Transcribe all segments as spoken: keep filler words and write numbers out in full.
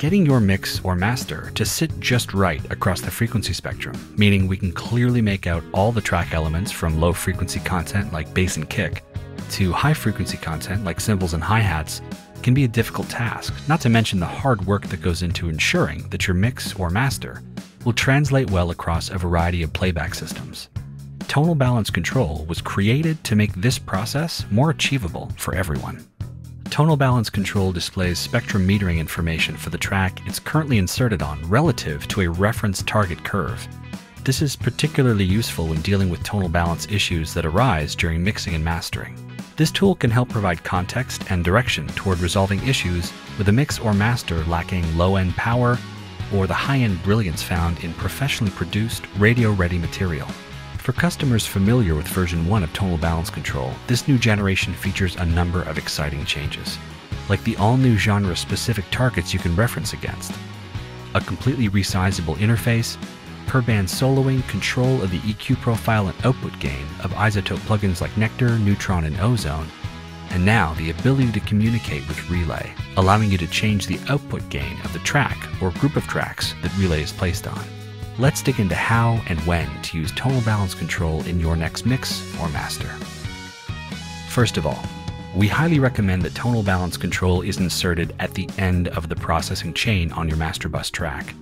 getting your mix or master to sit just right across the frequency spectrum, meaning we can clearly make out all the track elements from low frequency content like bass and kick to high frequency content like cymbals and hi-hats can be a difficult task, not to mention the hard work that goes into ensuring that your mix or master will translate well across a variety of playback systems. Tonal Balance Control was created to make this process more achievable for everyone. Tonal Balance Control displays spectrum metering information for the track it's currently inserted on relative to a reference target curve. This is particularly useful when dealing with tonal balance issues that arise during mixing and mastering. This tool can help provide context and direction toward resolving issues with a mix or master lacking low-end power or the high-end brilliance found in professionally produced, radio-ready material. For customers familiar with version one of Tonal Balance Control, this new generation features a number of exciting changes, like the all-new genre-specific targets you can reference against, a completely resizable interface, per-band soloing, control of the E Q profile and output gain of iZotope plugins like Nectar, Neutron, and Ozone, and now the ability to communicate with Relay, allowing you to change the output gain of the track or group of tracks that Relay is placed on. Let's dig into how and when to use Tonal Balance Control in your next mix or master. First of all, we highly recommend that Tonal Balance Control is inserted at the end of the processing chain on your master bus track.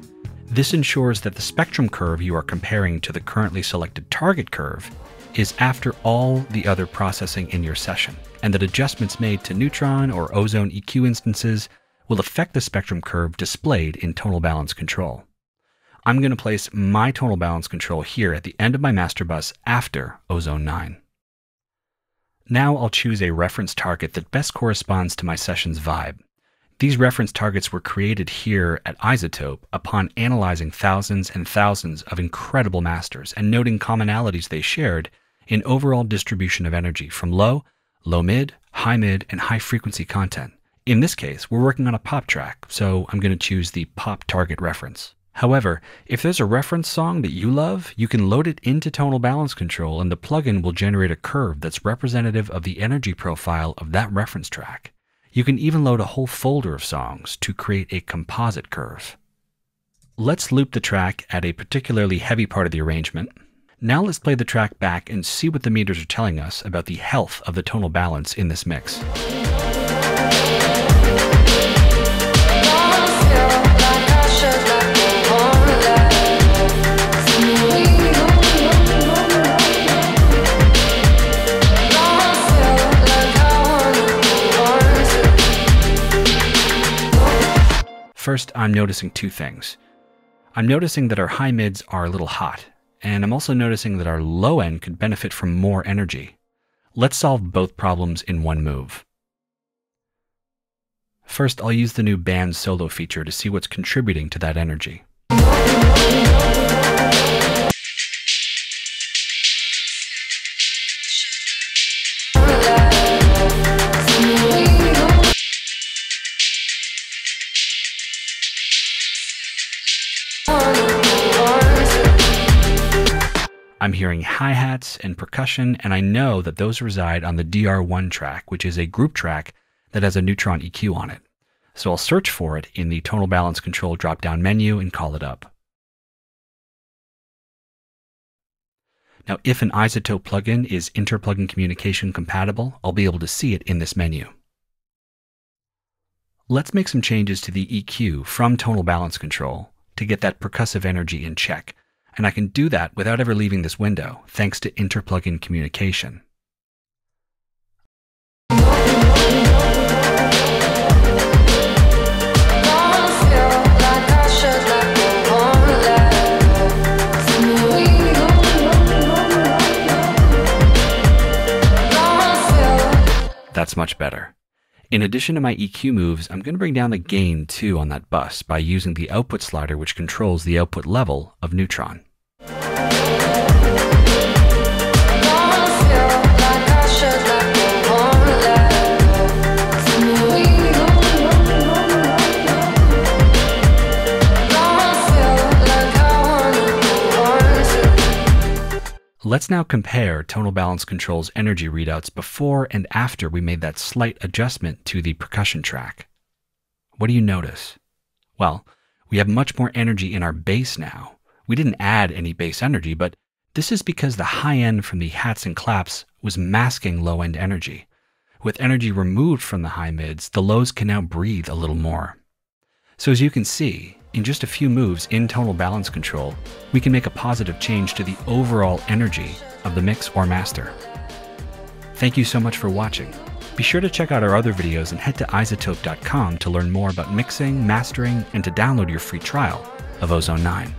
This ensures that the spectrum curve you are comparing to the currently selected target curve is after all the other processing in your session, and that adjustments made to Neutron or Ozone E Q instances will affect the spectrum curve displayed in Tonal Balance Control. I'm going to place my Tonal Balance Control here at the end of my master bus after Ozone nine. Now I'll choose a reference target that best corresponds to my session's vibe. These reference targets were created here at iZotope upon analyzing thousands and thousands of incredible masters and noting commonalities they shared in overall distribution of energy from low, low-mid, high-mid, and high-frequency content. In this case, we're working on a pop track, so I'm going to choose the pop target reference. However, if there's a reference song that you love, you can load it into Tonal Balance Control and the plugin will generate a curve that's representative of the energy profile of that reference track. You can even load a whole folder of songs to create a composite curve. Let's loop the track at a particularly heavy part of the arrangement. Now let's play the track back and see what the meters are telling us about the health of the tonal balance in this mix. First, I'm noticing two things. I'm noticing that our high mids are a little hot, and I'm also noticing that our low end could benefit from more energy. Let's solve both problems in one move. First, I'll use the new band solo feature to see what's contributing to that energy. I'm hearing hi-hats and percussion, and I know that those reside on the D R one track, which is a group track that has a Neutron E Q on it. So I'll search for it in the Tonal Balance Control drop-down menu and call it up. Now, if an iZotope plugin is inter-plugin communication compatible, I'll be able to see it in this menu. Let's make some changes to the E Q from Tonal Balance Control to get that percussive energy in check. And I can do that without ever leaving this window, thanks to interplugin communication. That's much better. In addition to my E Q moves, I'm going to bring down the gain too on that bus by using the output slider, which controls the output level of Neutron. Let's now compare Tonal Balance Control's energy readouts before and after we made that slight adjustment to the percussion track. What do you notice? Well, we have much more energy in our bass now. We didn't add any bass energy, but this is because the high end from the hats and claps was masking low end energy. With energy removed from the high mids, the lows can now breathe a little more. So as you can see, in just a few moves in Tonal Balance Control, we can make a positive change to the overall energy of the mix or master. Thank you so much for watching. Be sure to check out our other videos and head to iZotope dot com to learn more about mixing, mastering, and to download your free trial of Ozone nine.